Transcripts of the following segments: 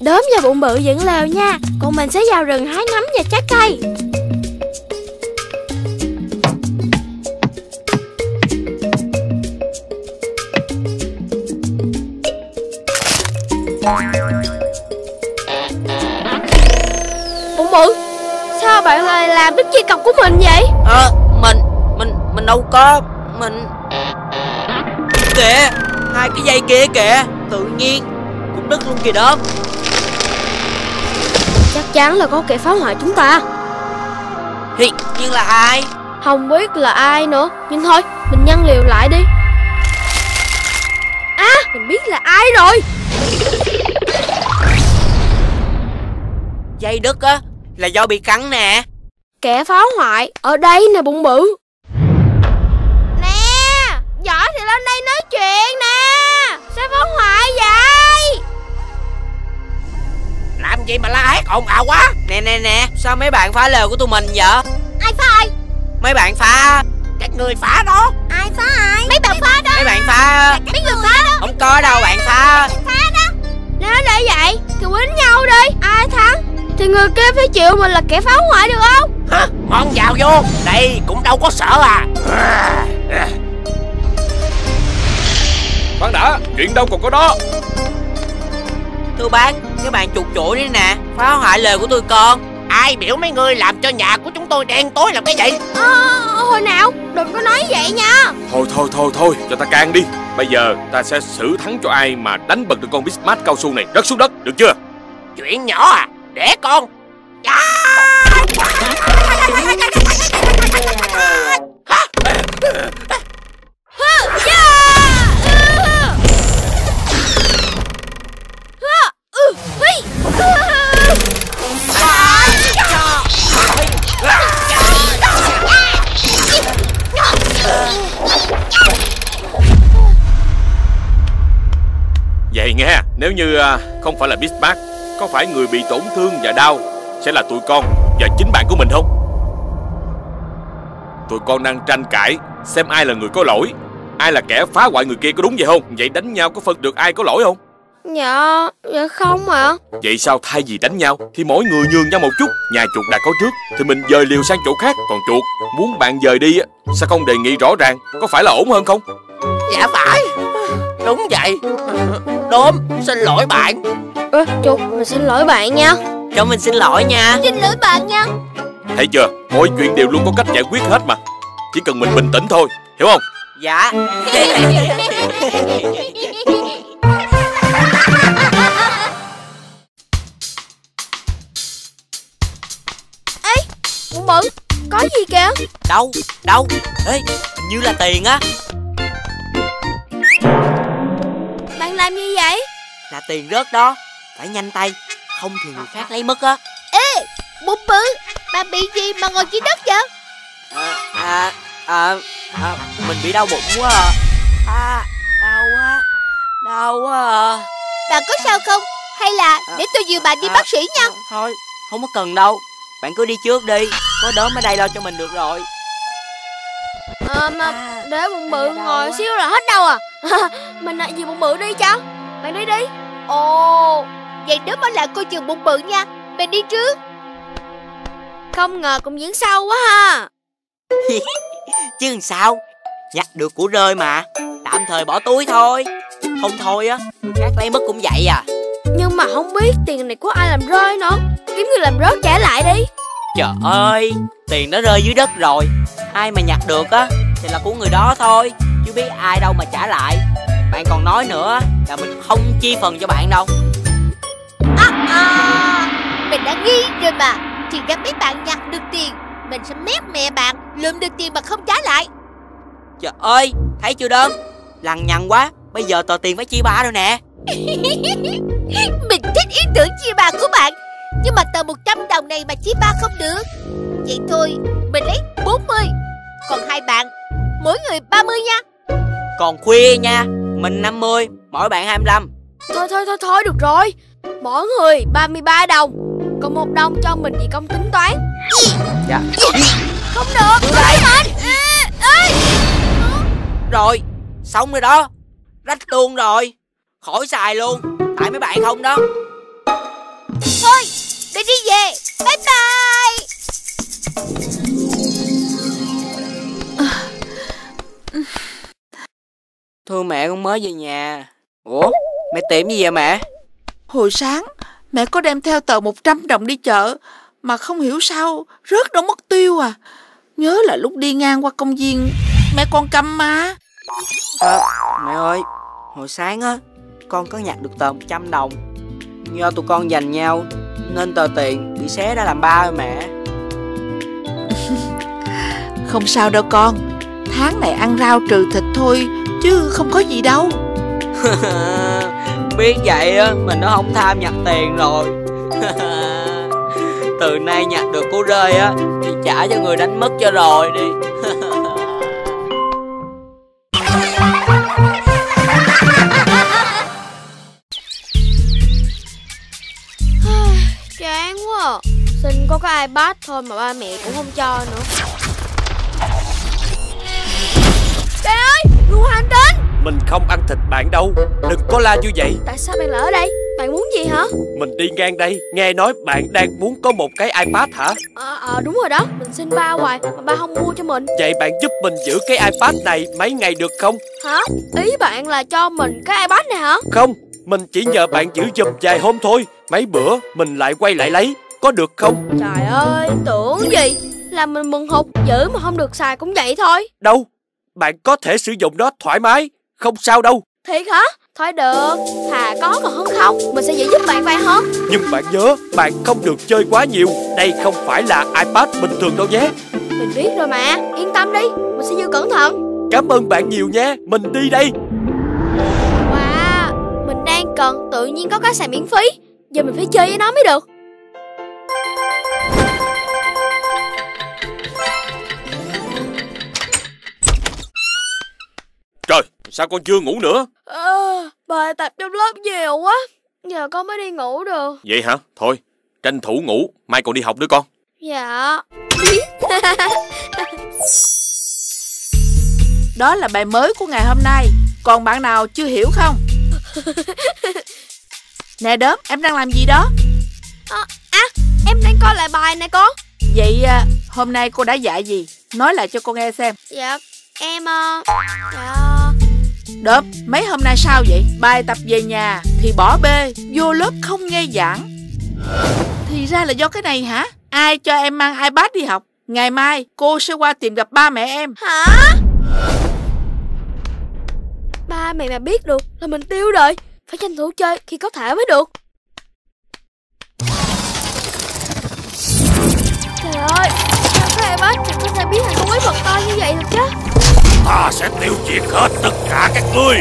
Đốm và Bụng Bự dựng lều nha, còn mình sẽ vào rừng hái nấm và trái cây. Bụng Bự, sao bạn lại làm đứt dây cọc của mình vậy? Mình đâu có, mình... Kìa, hai cái dây kia kìa, tự nhiên cũng đứt luôn kìa đó. Chắc chắn là có kẻ phá hoại chúng ta. Thì, nhưng là ai? Không biết là ai nữa, nhưng thôi, mình nhân liều lại đi. À, mình biết là ai rồi. Dây đứt á, là do bị cắn nè. Kẻ phá hoại ở đây nè Bụng Bự. Nè, giỏi thì lên đây nói chuyện nè. Sao phá hoại vậy? Làm gì mà la hét ồn ào quá. Nè, sao mấy bạn phá lều của tụi mình vậy? Ai phá ai? Mấy bạn phá. Các người phá đó. Ai phá ai? Mấy bạn phá đó. Mấy bạn phá. Mấy người phá đó. Không có đâu bạn phá. Phá đó. Nếu để vậy thì quýnh nhau đi. Ai thắng thì người kia phải chịu mình là kẻ phá hoại được không? Hả? Ngon vào vô. Đây cũng đâu có sợ à. Khoan đã, chuyện đâu còn có đó. Thưa bác, các bạn chuột chuỗi đấy nè, phá hoại lều của tôi con. Ai biểu mấy người làm cho nhà của chúng tôi đen tối làm cái gì? Hồi nào, đừng có nói vậy nha. Thôi, cho ta can đi. Bây giờ ta sẽ xử thắng cho ai mà đánh bật được con Bismarck cao su này rớt xuống đất, được chưa? Chuyện nhỏ à, để con. Vậy nghe, nếu như không phải là Bismarck, có phải người bị tổn thương và đau sẽ là tụi con và chính bạn của mình không? Tụi con đang tranh cãi xem ai là người có lỗi, ai là kẻ phá hoại người kia, có đúng vậy không? Vậy đánh nhau có phân được ai có lỗi không? Dạ không ạ. Vậy sao thay vì đánh nhau thì mỗi người nhường nhau một chút. Nhà chuột đã có trước thì mình dời liều sang chỗ khác. Còn chuột muốn bạn dời đi sao không đề nghị rõ ràng, có phải là ổn hơn không? Dạ phải. Đúng vậy. Đốm, xin lỗi bạn. Chuột, mình xin lỗi bạn nha. Cho mình xin lỗi nha. Xin lỗi bạn nha. Thấy chưa, mọi chuyện đều luôn có cách giải quyết hết mà. Chỉ cần mình bình tĩnh thôi, hiểu không? Dạ. Ê, Bụng Bự, có gì kìa? Đâu. Ê, như là tiền á. Bạn làm như vậy là tiền rớt đó, phải nhanh tay, không thì người khác lấy mất á. Ê, Bụng Bự, bạn bị gì mà ngồi trên đất vậy? Mình bị đau bụng quá à. Đau quá. Bạn có sao không? Hay là để tôi dìu bạn đi bác sĩ nha. Thôi, không có cần đâu. Bạn cứ đi trước đi, có Đốm ở đây lo cho mình được rồi. Mà để Bụng Bự ngồi xíu là hết đau à. Mình lại dìu Bụng Bự đi cháu. Bạn đi đi. Ồ, vậy Đốm ở lại coi chừng Bụng Bự nha. Mình đi trước. Không ngờ cũng diễn sâu quá ha. Chứ làm sao, nhặt được của rơi mà, tạm thời bỏ túi thôi. Không thôi á, các lấy mất cũng vậy à. Nhưng mà không biết tiền này của ai làm rơi nữa. Kiếm người làm rớt trả lại đi. Trời ơi, tiền đã rơi dưới đất rồi, ai mà nhặt được á thì là của người đó thôi, chứ biết ai đâu mà trả lại. Bạn còn nói nữa là mình không chia phần cho bạn đâu. Mình đã nghi rồi mà. Thì đã biết bạn nhặt được tiền, mình sẽ mép mẹ bạn lượm được tiền mà không trả lại. Trời ơi, thấy chưa Đốm, lằng nhằng quá. Bây giờ tờ tiền phải chia ba rồi nè. Mình thích ý tưởng chia ba của bạn, nhưng mà tờ 100 đồng này mà chia ba không được. Vậy thôi, mình lấy 40. Còn hai bạn, mỗi người 30 nha. Còn khuya nha, mình 50, mỗi bạn 25. Thôi, được rồi. Mỗi người 33 đồng, còn 1 đồng cho mình vì công tính toán. Dạ. Không được, mình. Rồi, Xong rồi đó, rách luôn rồi, khỏi xài luôn, tại mấy bạn không đó. Thôi, để đi về, bye bye. Thưa mẹ, con mới về nhà. Ủa, mẹ tìm gì vậy mẹ? Hồi sáng mẹ có đem theo tờ 100 đồng đi chợ, mà không hiểu sao rớt đâu mất tiêu à. Nhớ là lúc đi ngang qua công viên mẹ con cầm mà. Mẹ ơi, hồi sáng á, con có nhặt được tờ 100 đồng. Do tụi con giành nhau nên tờ tiền bị xé ra làm ba rồi mẹ. Không sao đâu con, tháng này ăn rau trừ thịt thôi chứ không có gì đâu. Biết vậy á, mình nó không tham nhặt tiền rồi. Từ nay nhặt được cú rơi á thì trả cho người đánh mất cho rồi đi. Chán quá à. Xin có cái iPad thôi mà ba mẹ cũng không cho nữa. Trời ơi, Lưu Hành đến. Mình không ăn thịt bạn đâu, đừng có la như vậy. Tại sao bạn lại ở đây? Bạn muốn gì hả? Mình đi ngang đây, nghe nói bạn đang muốn có một cái iPad hả? Đúng rồi đó, mình xin ba hoài mà ba không mua cho mình. Vậy bạn giúp mình giữ cái iPad này mấy ngày được không? Hả? Ý bạn là cho mình cái iPad này hả? Không, mình chỉ nhờ bạn giữ giùm vài hôm thôi, mấy bữa mình lại quay lại lấy, có được không? Trời ơi, tưởng gì, là mình mừng hụt, giữ mà không được xài cũng vậy thôi. Đâu, bạn có thể sử dụng nó thoải mái, không sao đâu. Thiệt hả? Thôi được, thà có còn hơn không, mình sẽ giữ giúp bạn vài hôm. Nhưng bạn nhớ, bạn không được chơi quá nhiều, đây không phải là iPad bình thường đâu nhé. Mình biết rồi mà, yên tâm đi, mình sẽ giữ cẩn thận. Cảm ơn bạn nhiều nha, mình đi đây. Wow, mình đang cần, tự nhiên có cái xài miễn phí, giờ mình phải chơi với nó mới được. Trời, sao con chưa ngủ nữa? Bài tập trong lớp nhiều quá, giờ con mới đi ngủ được. Vậy hả? Thôi, tranh thủ ngủ, mai còn đi học nữa con. Dạ. Đó là bài mới của ngày hôm nay, còn bạn nào chưa hiểu không? Nè Đốm, em đang làm gì đó? Em đang coi lại bài nè con. Vậy hôm nay cô đã dạy gì? Nói lại cho cô nghe xem. Dạ, em... Đốm, mấy hôm nay sao vậy? Bài tập về nhà thì bỏ bê, vô lớp không nghe giảng. Thì ra là do cái này hả? Ai cho em mang iPad đi học? Ngày mai cô sẽ qua tìm gặp ba mẹ em. Hả? Ba mẹ mà biết được là mình tiêu rồi. Phải tranh thủ chơi khi có thể mới được. Trời ơi, sao cái iPad chẳng có thể biến thành con quái vật to như vậy được chứ? Ta sẽ tiêu diệt hết tất cả các ngươi.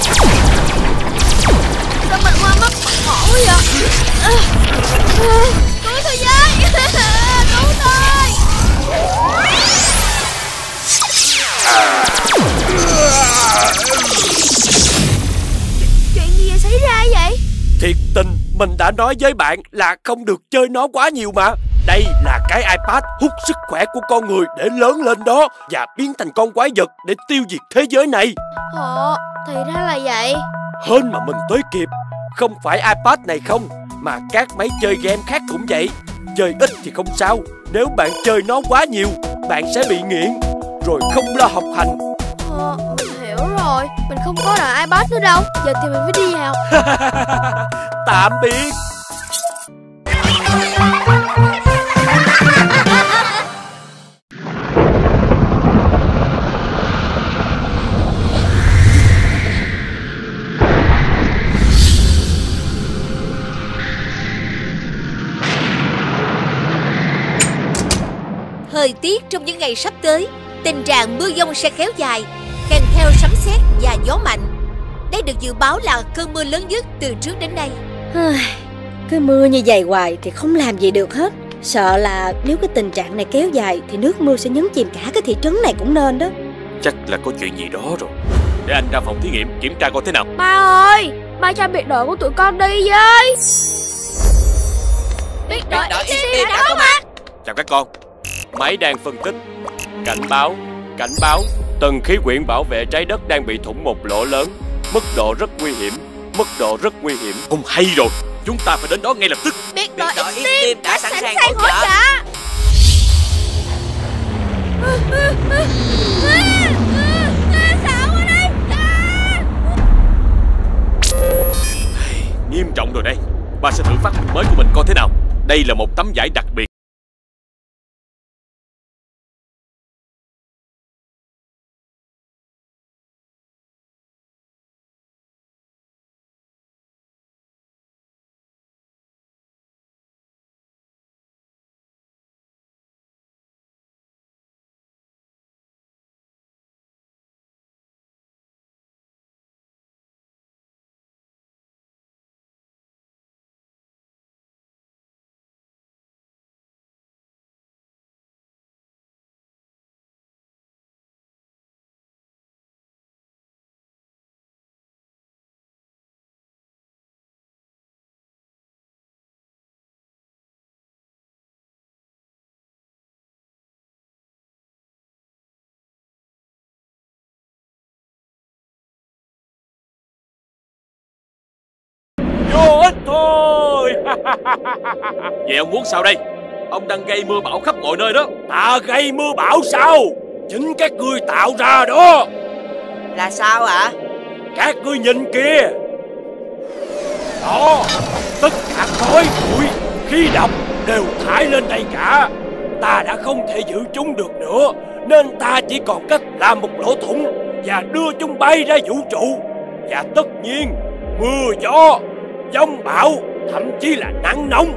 Sao mình qua mất mặt khổ vậy? Cứu tôi với, cứu tôi. Chuyện gì vậy, xảy ra vậy? Thiệt tình mình đã nói với bạn là không được chơi nó quá nhiều mà. Đây là cái iPad hút sức khỏe của con người để lớn lên đó, và biến thành con quái vật để tiêu diệt thế giới này. Thì ra là vậy. Hơn mà mình tới kịp. Không phải iPad này không, mà các máy chơi game khác cũng vậy. Chơi ít thì không sao, nếu bạn chơi nó quá nhiều, bạn sẽ bị nghiện, rồi không lo học hành. Mình hiểu rồi, mình không có đòi iPad nữa đâu. Giờ thì mình phải đi học. Tạm biệt. Thời tiết trong những ngày sắp tới, tình trạng mưa dông sẽ kéo dài, kèm theo sấm sét và gió mạnh. Đây được dự báo là cơn mưa lớn nhất từ trước đến nay. Cứ mưa như vậy hoài thì không làm gì được hết. Sợ là nếu cái tình trạng này kéo dài thì nước mưa sẽ nhấn chìm cả cái thị trấn này cũng nên đó. Chắc là có chuyện gì đó rồi. Để anh ra phòng thí nghiệm kiểm tra coi thế nào. Ba ơi, ba cho biệt đội của tụi con đi với. Biệt đội XT đã có mặt. Chào các con. Máy đang phân tích. Cảnh báo, tầng khí quyển bảo vệ trái đất đang bị thủng một lỗ lớn. Mức độ rất nguy hiểm, Không hay rồi, chúng ta phải đến đó ngay lập tức. Biệt đội X-Team đã sẵn sàng hỗ trợ. Sợ quá đây. Nghiêm trọng rồi đây. Bà sẽ thử phát minh mới của mình coi thế nào. Đây là một tấm vải đặc biệt. Thôi. Vậy ông muốn sao đây? Ông đang gây mưa bão khắp mọi nơi đó. Ta gây mưa bão sao? Chính các ngươi tạo ra đó. Là sao ạ? Các ngươi nhìn kìa. Đó, tất cả khói bụi, khí độc đều thải lên đây cả. Ta đã không thể giữ chúng được nữa, nên ta chỉ còn cách làm một lỗ thủng và đưa chúng bay ra vũ trụ. Và tất nhiên, mưa gió, giông bão, thậm chí là nắng nóng,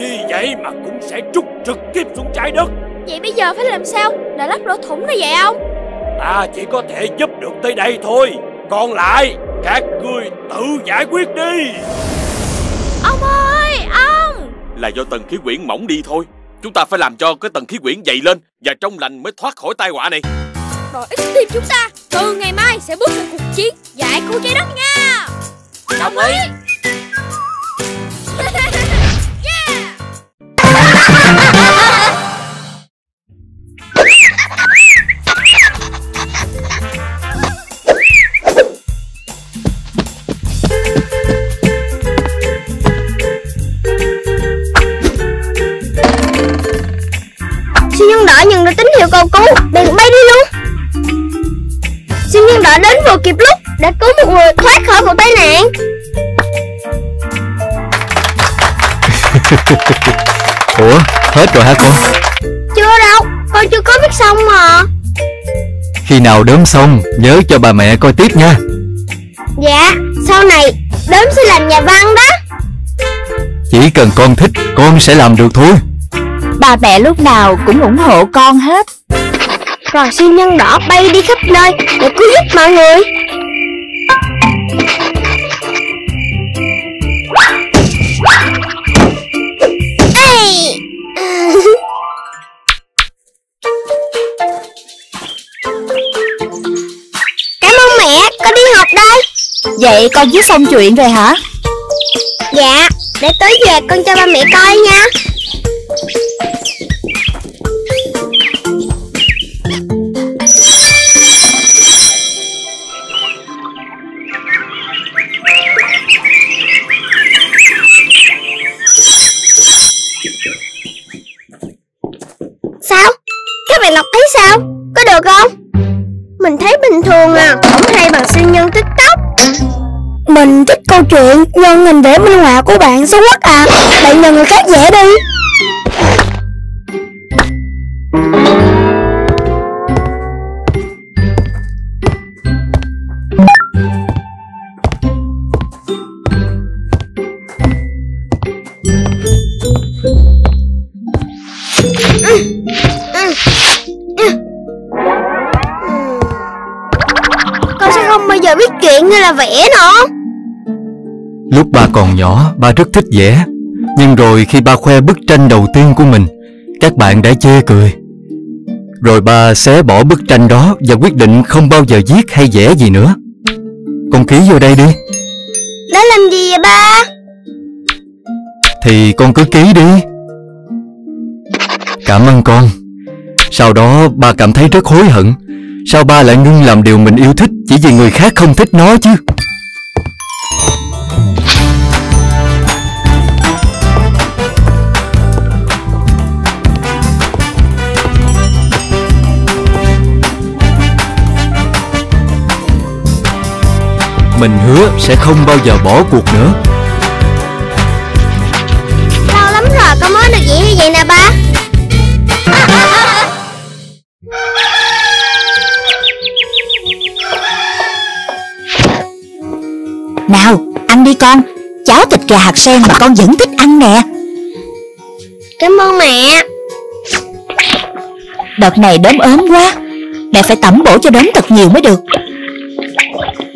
vì vậy mà cũng sẽ trút trực tiếp xuống trái đất. Vậy bây giờ phải làm sao để lấp lỗ thủng nó vậy ông? Ta chỉ có thể giúp được tới đây thôi, còn lại các ngươi tự giải quyết đi. Ông ơi, ông! Là do tầng khí quyển mỏng đi thôi. Chúng ta phải làm cho cái tầng khí quyển dày lên và trong lành mới thoát khỏi tai họa này. Đội X-Team chúng ta từ ngày mai sẽ bước vào cuộc chiến giải cứu trái đất nha. Đồng ý. Siêu nhân đỏ nhận được tín hiệu cầu cứu, bèn bay đi luôn. Siêu nhân đỏ đến vừa kịp lúc đã cứu một người thoát khỏi vụ tai nạn. Ủa, hết rồi hả con? Chưa đâu, con chưa có viết xong mà. Khi nào đốm xong, nhớ cho bà mẹ coi tiếp nha. Dạ, sau này đốm sẽ làm nhà văn đó. Chỉ cần con thích, con sẽ làm được thôi. Bà mẹ lúc nào cũng ủng hộ con hết. Rồi siêu nhân đỏ bay đi khắp nơi để cứu giúp mọi người. Vậy con viết xong chuyện rồi hả? Dạ, để tối về con cho ba mẹ coi nha. Sao? Các bạn đọc thấy sao? Có được không? Mình thấy bình thường à, không hay bằng siêu nhân TikTok. Mình thích câu chuyện nhưng hình vẽ minh họa của bạn xấu quá à. Bạn nhờ người khác vẽ đi. Con sẽ không bao giờ biết chuyện hay là vẽ nữa. Lúc ba còn nhỏ, ba rất thích vẽ. Nhưng rồi khi ba khoe bức tranh đầu tiên của mình, các bạn đã chê cười. Rồi ba xé bỏ bức tranh đó và quyết định không bao giờ viết hay vẽ gì nữa. Con ký vô đây đi. Đó làm gì vậy ba? Thì con cứ ký đi. Cảm ơn con. Sau đó ba cảm thấy rất hối hận. Sao ba lại ngưng làm điều mình yêu thích chỉ vì người khác không thích nó chứ? Mình hứa sẽ không bao giờ bỏ cuộc nữa. Lâu lắm rồi con mới được diễn như vậy nè ba. Nào, ăn đi con. Cháo thịt gà hạt sen mà con vẫn thích ăn nè. Cảm ơn mẹ. Đợt này đốm ốm quá, mẹ phải tẩm bổ cho đốm thật nhiều mới được.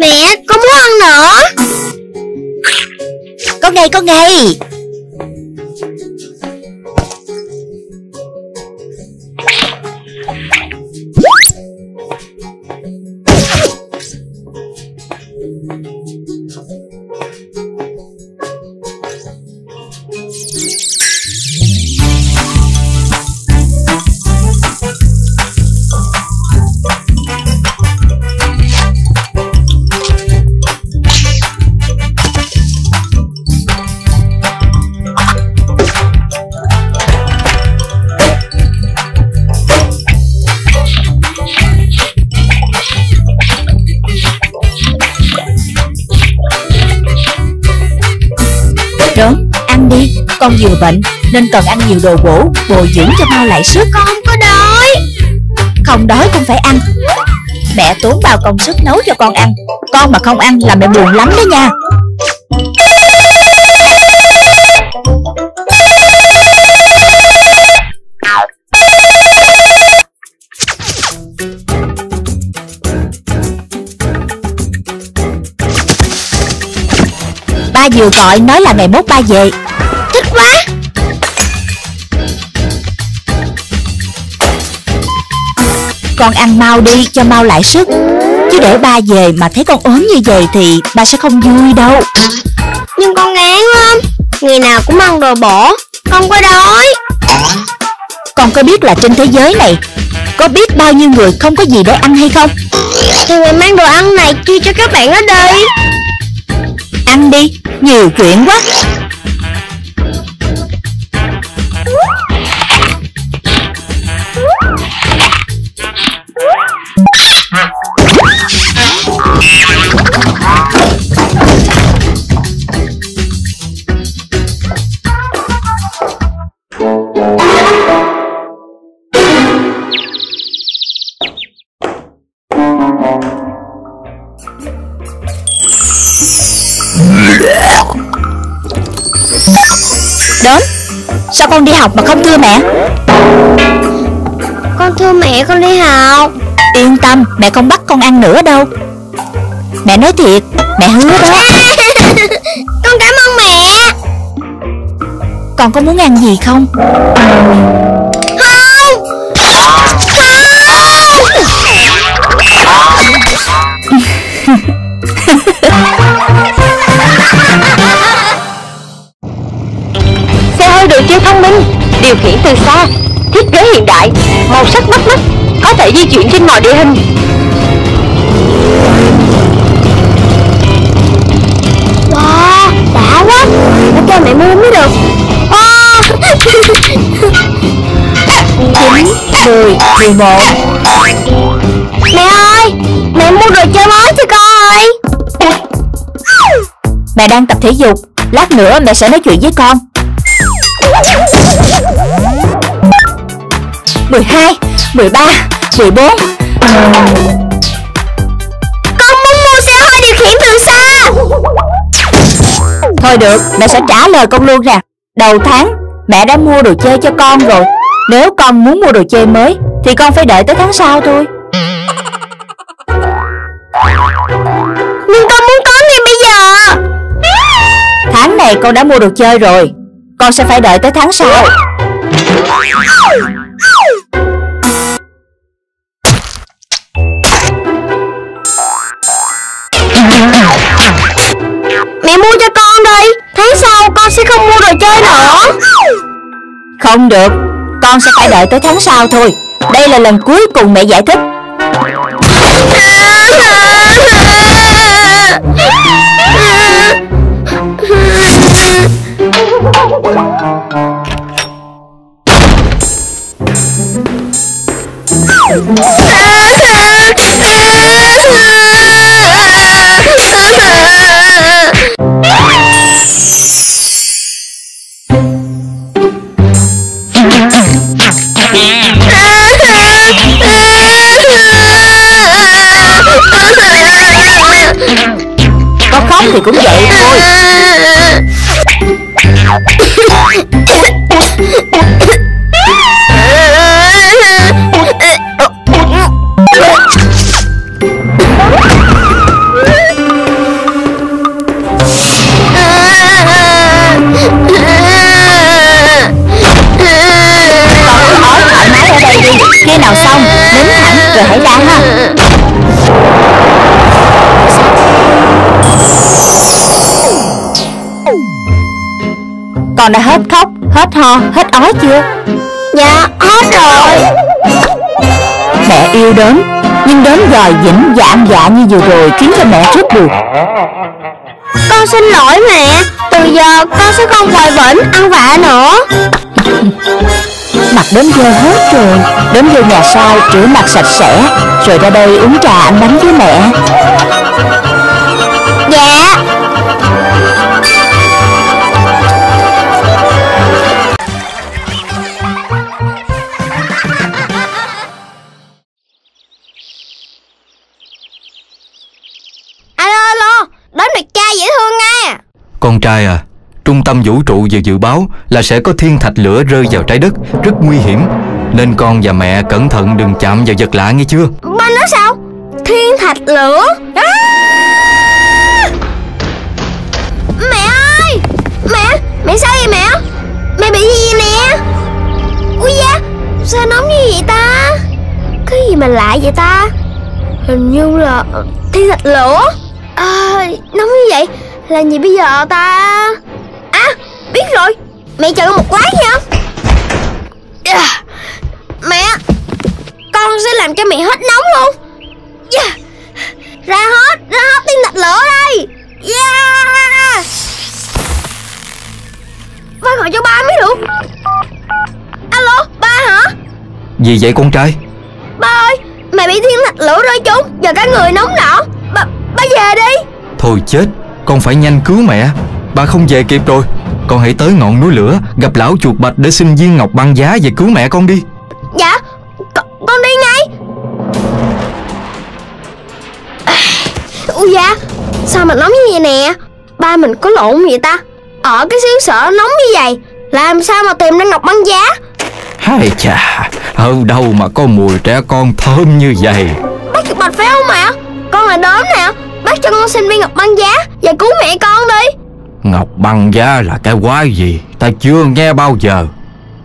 Mẹ, con muốn ăn nữa. Con đây, con đây. Con vừa bệnh nên cần ăn nhiều đồ bổ bồi dưỡng cho mau lại sức. Con không có đói. Không đói con phải ăn. Mẹ tốn bao công sức nấu cho con ăn. Con mà không ăn là mẹ buồn lắm đó nha. Ba vừa gọi nói là ngày mốt ba về. Quá. Con ăn mau đi cho mau lại sức, chứ để ba về mà thấy con ốm như vậy thì ba sẽ không vui đâu. Nhưng con ngán lắm, ngày nào cũng ăn đồ bổ, con có đói. Con có biết là trên thế giới này có biết bao nhiêu người không có gì để ăn hay không? Thì mình mang đồ ăn này chia cho các bạn ở đây. Ăn đi, nhiều chuyện quá. Đốm, sao con đi học mà không thưa mẹ? Con thưa mẹ, con đi học. Yên tâm, mẹ không bắt con ăn nữa đâu. Mẹ nói thiệt, mẹ hứa đó. Con cảm ơn mẹ. Con có muốn ăn gì không? Không. Xe hơi được siêu thông minh, điều khiển từ xa, thiết kế hiện đại, màu sắc bắt mắt, có thể di chuyển trên mọi địa hình. Wow, đã quá, để cho mẹ mua mới được. Wow. 9, 10, 11. Mẹ ơi, mẹ mua đồ chơi mới cho con ơi. Mẹ đang tập thể dục, lát nữa mẹ sẽ nói chuyện với con. 12, 13, 14. Con muốn mua xe hơi điều khiển từ xa. Thôi được, mẹ sẽ trả lời con luôn nè. Đầu tháng mẹ đã mua đồ chơi cho con rồi. Nếu con muốn mua đồ chơi mới thì con phải đợi tới tháng sau thôi. Nhưng con muốn có ngay bây giờ. Tháng này con đã mua đồ chơi rồi, con sẽ phải đợi tới tháng sau. Mẹ mua cho con đi, tháng sau con sẽ không mua đồ chơi nữa. Không được, con sẽ phải đợi tới tháng sau thôi. Đây là lần cuối cùng mẹ giải thích. Có khóc thì cũng vậy thôi. Khi nào xong, đứng thẳng rồi hãy ra ha. Con đã hết khóc, hết ho, hết ói chưa? Dạ, hết rồi. Mẹ yêu Đốm, nhưng Đốm gòi dĩnh và ăn dạ như vừa rồi khiến cho mẹ rất buồn. Con xin lỗi mẹ, từ giờ con sẽ không quậy vĩnh ăn vạ nữa. Mặt Đốm dơ hết rồi. Đốm vô nhà sau rửa mặt sạch sẽ rồi ra đây uống trà ăn bánh với mẹ. Dạ. Alo alo, Đốm được cha dễ thương nha. Con trai à, trung tâm vũ trụ vừa dự báo là sẽ có thiên thạch lửa rơi vào trái đất, rất nguy hiểm, nên con và mẹ cẩn thận đừng chạm vào vật lạ nghe chưa. Ba nói sao? Thiên thạch lửa à! Mẹ ơi, mẹ sao vậy mẹ? Mẹ bị gì vậy nè? Ui da, sao nóng như vậy ta? Cái gì mà lạ vậy ta? Hình như là thiên thạch lửa à, nóng như vậy là gì bây giờ ta? À, biết rồi, mẹ chờ một lát nha. Yeah. Mẹ, con sẽ làm cho mẹ hết nóng luôn. Yeah. Ra hết tiếng đặt lửa đây. Yeah. Ba gọi cho ba mới được. Alo, ba hả? Gì vậy con trai? Ba ơi, mẹ bị thiên thạch lửa rơi trúng, giờ cả người nóng đỏ. Ba về đi. Thôi chết, con phải nhanh cứu mẹ. Bà không về kịp rồi. Con hãy tới ngọn núi lửa gặp lão chuột bạch để xin viên ngọc băng giá về cứu mẹ con đi. Dạ, con đi ngay. Ui da, sao mà nóng như vậy nè? Ba mình có lộn vậy ta? Ở cái xứ sở nóng như vậy, làm sao mà tìm ra ngọc băng giá? Hai chà, ở đâu mà có mùi trẻ con thơm như vậy? Bác chuột bạch phải không ạ? Con là Đốm nè, bác cho con xin viên ngọc băng giá và cứu mẹ con đi. Ngọc băng giá là cái quái gì? Ta chưa nghe bao giờ.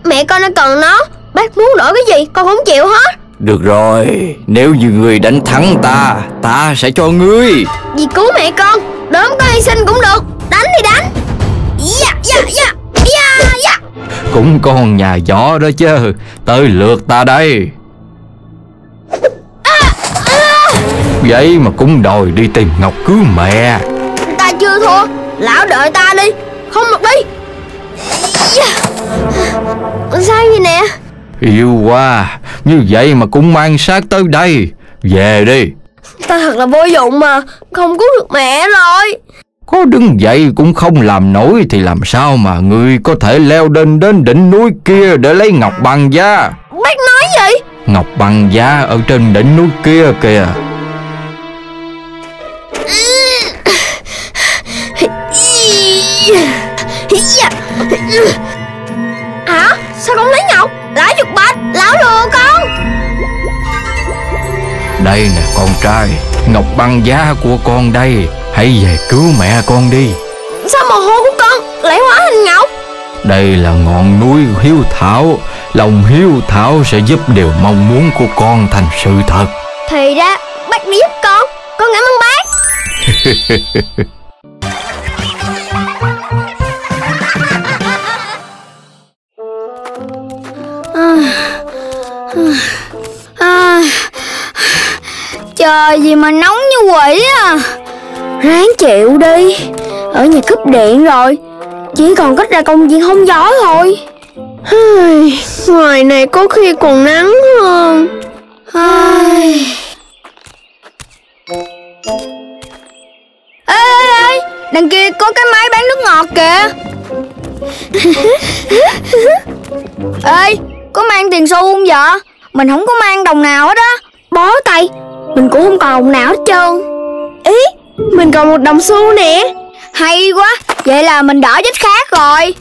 Mẹ con đã cần nó. Bác muốn đổi cái gì con không chịu hết. Được rồi, nếu như người đánh thắng ta, ta sẽ cho ngươi. Vì cứu mẹ con, Đốm có hy sinh cũng được. Đánh thì đánh. Yeah, yeah, yeah, yeah, yeah. Cũng con nhà gió đó chứ. Tới lượt ta đây à, à. Vậy mà cũng đòi đi tìm ngọc cứu mẹ. Ta chưa thua. Lão đợi ta đi, không được đi. Sao vậy nè? Yêu quá, như vậy mà cũng mang sát tới đây. Về đi. Ta thật là vô dụng mà, không cứu được mẹ rồi. Có đứng dậy cũng không làm nổi thì làm sao mà người có thể leo đến đỉnh núi kia để lấy ngọc băng giá? Bác nói gì? Ngọc băng giá ở trên đỉnh núi kia kìa. Hả? Sao con lấy ngọc? Lão chuột bạch, lão lừa con. Đây nè con trai, ngọc băng giá của con đây. Hãy về cứu mẹ con đi. Sao mồ hôi của con lại hóa thành ngọc? Đây là ngọn núi hiếu thảo. Lòng hiếu thảo sẽ giúp điều mong muốn của con thành sự thật. Thì ra bác đi giúp con cảm ơn bác. Trời gì mà nóng như quỷ à. Ráng chịu đi. Ở nhà cúp điện rồi, chỉ còn cách ra công viên hóng gió thôi. Ngoài này có khi còn nắng hơn. Ê, đằng kia có cái máy bán nước ngọt kìa. Ê, có mang tiền xu không vậy? Mình không có mang đồng nào hết á. Bó tay, mình cũng không còn đồng nào hết trơn. Ý, mình còn một đồng xu nè. Hay quá, vậy là mình đỡ vết khác rồi.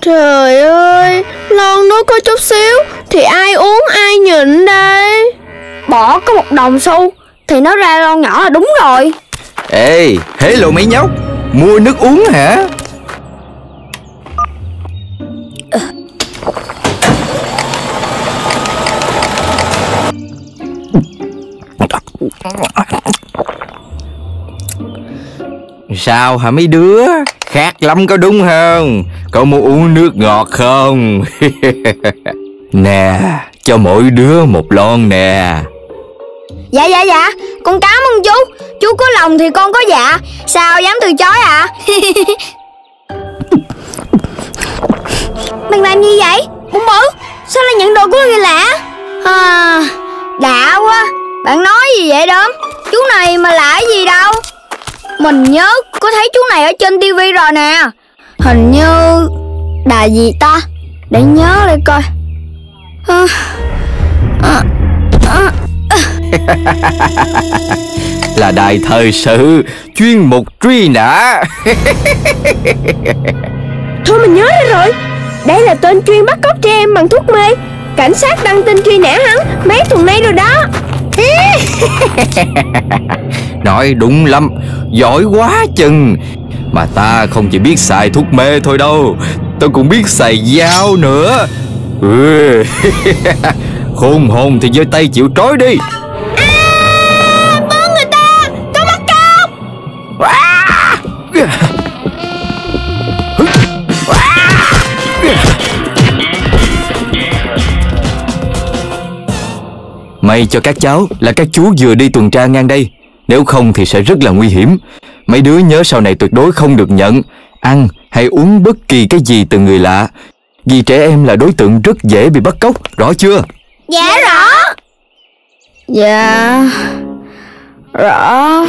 Trời ơi, lon nó có chút xíu thì ai uống ai nhịn đây. Bỏ có một đồng xu thì nó ra lon nhỏ là đúng rồi. Ê, hello mấy nhóc, mua nước uống hả? Sao hả mấy đứa? Khát lắm có đúng không? Cậu muốn uống nước ngọt không? Nè, cho mỗi đứa một lon nè. Dạ. Con cảm ơn chú. Chú có lòng thì con có dạ, sao dám từ chối ạ? Mày làm gì vậy? Bụng bự, sao lại nhận đồ của người lạ? Đã quá. Bạn nói gì vậy Đốm? Chú này mà lạ gì đâu. Mình nhớ có thấy chú này ở trên tivi rồi nè. Hình như đài gì ta? Để nhớ lại coi. Là đài thời sự, chuyên mục truy nã. Thôi mình nhớ ra rồi. Đây là tên chuyên bắt cóc trẻ em bằng thuốc mê. Cảnh sát đăng tin truy nã hắn mấy tuần nay rồi đó. Nói đúng lắm, giỏi quá chừng. Mà ta không chỉ biết xài thuốc mê thôi đâu, ta cũng biết xài dao nữa. Khôn hồn thì giơ tay chịu trói đi. Bớ người ta, có bắt cóc. May cho các cháu là các chú vừa đi tuần tra ngang đây, nếu không thì sẽ rất là nguy hiểm. Mấy đứa nhớ sau này tuyệt đối không được nhận, ăn hay uống bất kỳ cái gì từ người lạ, vì trẻ em là đối tượng rất dễ bị bắt cóc, rõ chưa? Dạ rõ. Dạ rõ.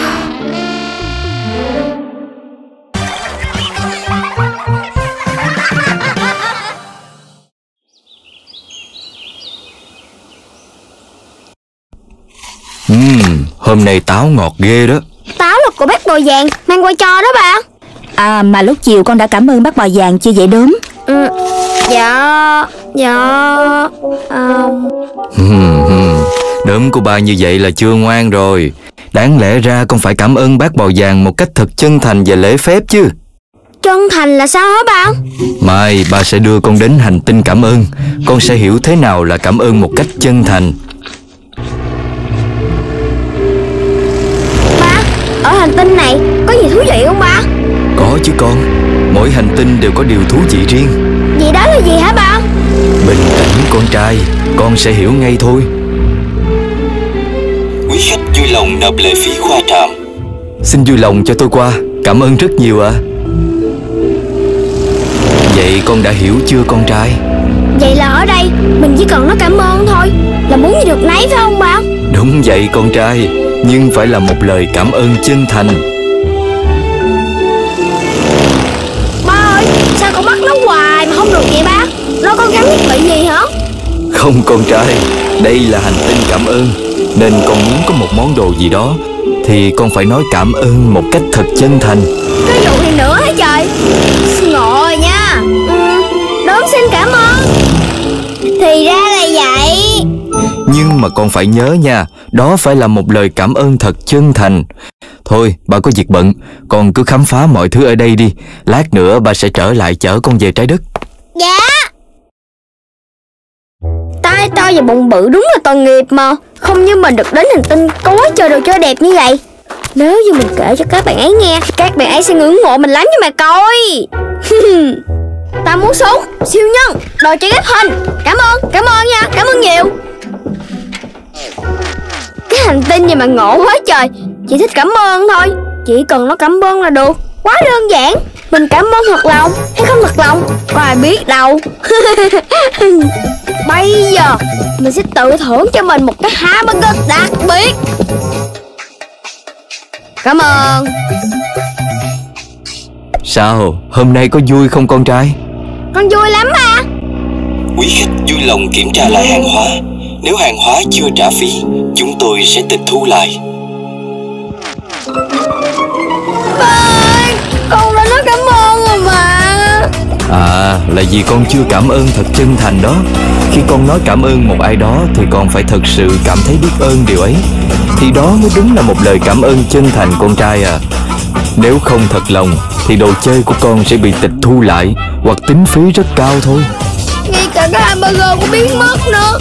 Hôm nay táo ngọt ghê đó. Táo là của bác bò vàng mang qua cho đó bà. À mà lúc chiều con đã cảm ơn bác bò vàng chưa vậy Đốm? Đốm của bà như vậy là chưa ngoan rồi. Đáng lẽ ra con phải cảm ơn bác bò vàng một cách thật chân thành và lễ phép chứ. Chân thành là sao hả bà? Mai bà sẽ đưa con đến hành tinh cảm ơn. Con sẽ hiểu thế nào là cảm ơn một cách chân thành. Ở hành tinh này có gì thú vị không ba? Có chứ con, mỗi hành tinh đều có điều thú vị riêng. Vậy đó là gì hả ba? Bình tĩnh con trai, con sẽ hiểu ngay thôi. Quý khách vui lòng nộp lệ phí qua trạm. Xin vui lòng cho tôi qua, cảm ơn rất nhiều ạ. Vậy con đã hiểu chưa con trai? Vậy là ở đây mình chỉ cần nói cảm ơn thôi, là muốn gì được nấy phải không ba? Đúng vậy con trai, nhưng phải là một lời cảm ơn chân thành. Ba ơi, sao con bắt nó hoài mà không được vậy ba? Nó có gắn thiết bị gì hả? Không con trai, đây là hành tinh cảm ơn, nên con muốn có một món đồ gì đó thì con phải nói cảm ơn một cách thật chân thành. Cái vụ gì nữa hả trời? Ngồi nha. Đốm xin cảm ơn. Thì ra là vậy. Nhưng mà con phải nhớ nha, đó phải là một lời cảm ơn thật chân thành. Thôi, bà có việc bận, con cứ khám phá mọi thứ ở đây đi. Lát nữa bà sẽ trở lại chở con về trái đất. Dạ. Tai To và Bụng Bự đúng là tội nghiệp mà. Không như mình được đến hành tinh có quá trời đồ chơi đẹp như vậy. Nếu như mình kể cho các bạn ấy nghe, các bạn ấy sẽ ngưỡng mộ mình lắm nha mà coi. Ta muốn súng siêu nhân, đồ chơi ghép hình. Cảm ơn nha, cảm ơn nhiều. Cái hành tinh gì mà ngộ quá trời. Chị thích cảm ơn thôi, chỉ cần nó cảm ơn là được. Quá đơn giản. Mình cảm ơn thật lòng hay không thật lòng có ai biết đâu. Bây giờ mình sẽ tự thưởng cho mình một cái hamburger đặc biệt. Cảm ơn. Sao, hôm nay có vui không con trai? Con vui lắm à. Quý khách vui lòng kiểm tra lại hàng hóa. Nếu hàng hóa chưa trả phí, chúng tôi sẽ tịch thu lại. Ơi, con đã nói cảm ơn rồi mà. À, là vì con chưa cảm ơn thật chân thành đó. Khi con nói cảm ơn một ai đó thì con phải thật sự cảm thấy biết ơn điều ấy. Thì đó mới đúng là một lời cảm ơn chân thành con trai à. Nếu không thật lòng thì đồ chơi của con sẽ bị tịch thu lại hoặc tính phí rất cao thôi. Ngay cả cái hamburger cũng biến mất nữa.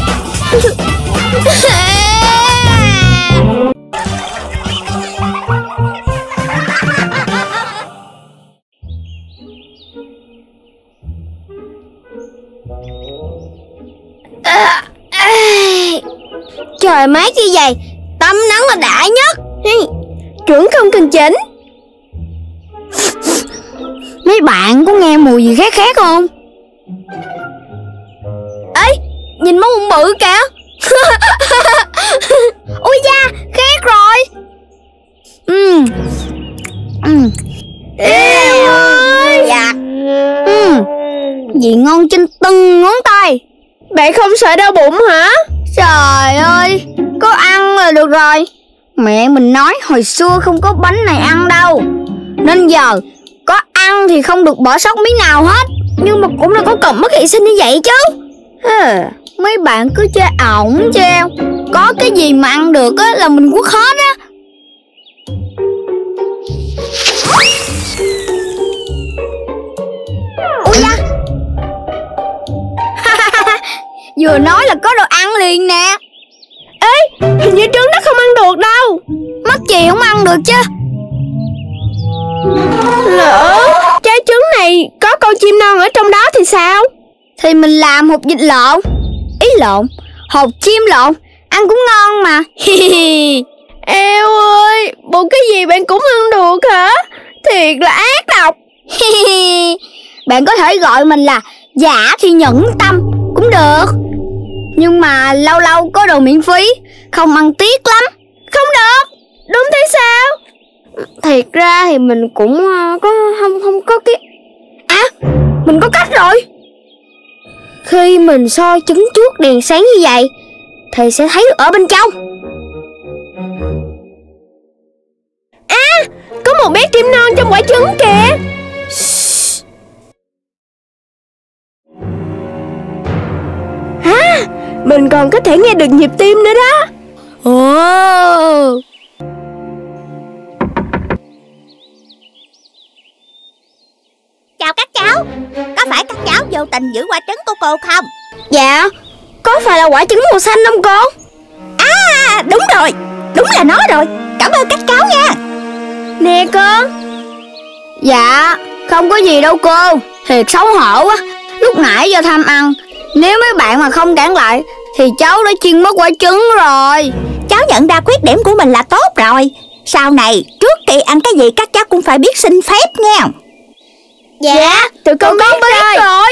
Trời mát như vậy, tắm nắng là đã nhất. Chuẩn không cần chỉnh. Mấy bạn có nghe mùi gì khác khác không? Ê, nhìn món bụng bự kìa. Ui da, khét rồi. Ê ơi. Dạ. Vị ngon trên từng ngón tay. Bạn không sợ đau bụng hả? Trời ơi, có ăn là được rồi. Mẹ mình nói hồi xưa không có bánh này ăn đâu, nên giờ có ăn thì không được bỏ sót miếng nào hết. Nhưng mà cũng là có cần mất vệ sinh như vậy chứ. Mấy bạn cứ chơi ổng treo. Có cái gì mà ăn được á là mình quất hết á. Ui da. Vừa nói là có đồ ăn liền nè. Ê, hình như trứng nó không ăn được đâu. Mất gì không ăn được chứ. Lỡ trái trứng này có con chim non ở trong đó thì sao? Thì mình làm hột vịt lộn. Ý lộn, hột chim lộn. Ăn cũng ngon mà. Eo ơi, bộ cái gì bạn cũng ăn được hả? Thiệt là ác độc. Bạn có thể gọi mình là giả thì nhẫn tâm cũng được. Nhưng mà lâu lâu có đồ miễn phí, không ăn tiếc lắm. Không được. Đúng thế sao? Thiệt ra thì mình cũng có không có cái... À, mình có cách rồi. Khi mình soi trứng trước đèn sáng như vậy thì sẽ thấy ở bên trong. À, có một bé chim non trong quả trứng kìa. À, mình còn có thể nghe được nhịp tim nữa đó. Ồ. Chào các cháu. Có phải các cháu vô tình giữ quả trứng của cô không? Dạ. Có phải là quả trứng màu xanh không cô? À, đúng rồi. Đúng là nó rồi. Cảm ơn các cháu nha. Nè cô. Dạ. Không có gì đâu cô. Thiệt xấu hổ quá. Lúc nãy do tham ăn, nếu mấy bạn mà không cản lại thì cháu đã chiên mất quả trứng rồi. Cháu nhận ra khuyết điểm của mình là tốt rồi. Sau này trước khi ăn cái gì các cháu cũng phải biết xin phép nha. Dạ, tụi con biết rồi.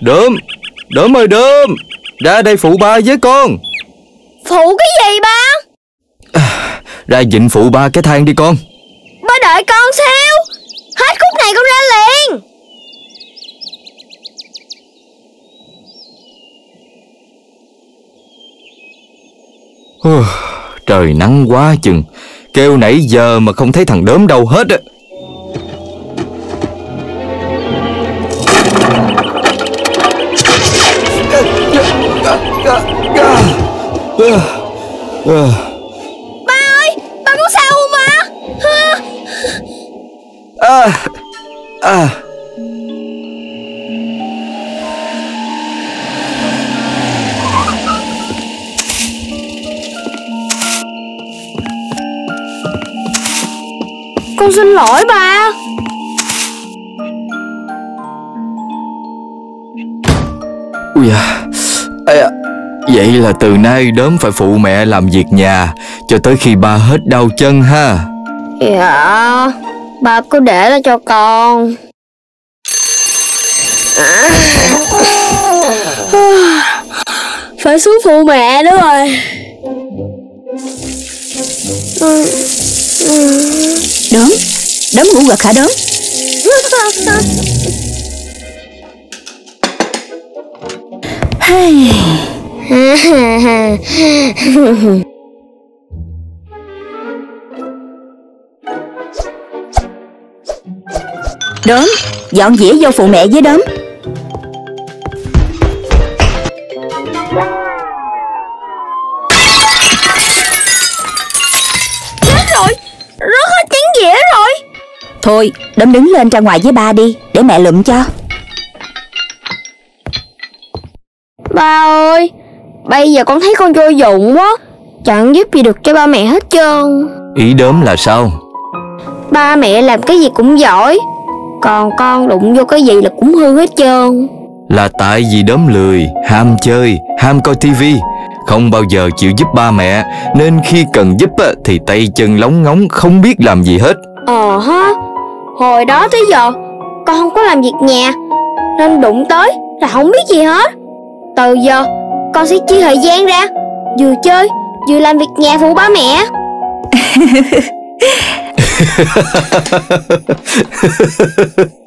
Đốm, Đốm ơi Đốm, ra đây phụ ba với con. Phụ cái gì ba? Ra dịnh phụ ba cái thang đi con. Ba đợi con xíu. Hết khúc này con ra liền. Trời nắng quá chừng. Kêu nãy giờ mà không thấy thằng Đốm đâu hết á. Ba ơi, ba có sao không ba? Con xin lỗi ba. Ui à, vậy là từ nay Đốm phải phụ mẹ làm việc nhà cho tới khi ba hết đau chân ha. Dạ, ba cứ để đó cho con. Phải xuống phụ mẹ nữa rồi. Đốm, Đốm ngủ gật hả Đốm? Đốm, dọn dĩa vô phụ mẹ với Đốm. Chết rồi, rớt hết chén dĩa rồi. Thôi, Đốm đứng lên ra ngoài với ba đi, để mẹ lụm cho. Ba ơi, bây giờ con thấy con vô dụng quá, chẳng giúp gì được cho ba mẹ hết trơn. Ý Đốm là sao? Ba mẹ làm cái gì cũng giỏi, còn con đụng vô cái gì là cũng hư hết trơn. Là tại vì Đốm lười, ham chơi, ham coi tivi, không bao giờ chịu giúp ba mẹ, nên khi cần giúp thì tay chân lóng ngóng không biết làm gì hết. Hồi đó tới giờ con không có làm việc nhà, nên đụng tới là không biết gì hết. Từ giờ con sẽ chia thời gian ra, vừa chơi vừa làm việc nhà phụ ba mẹ.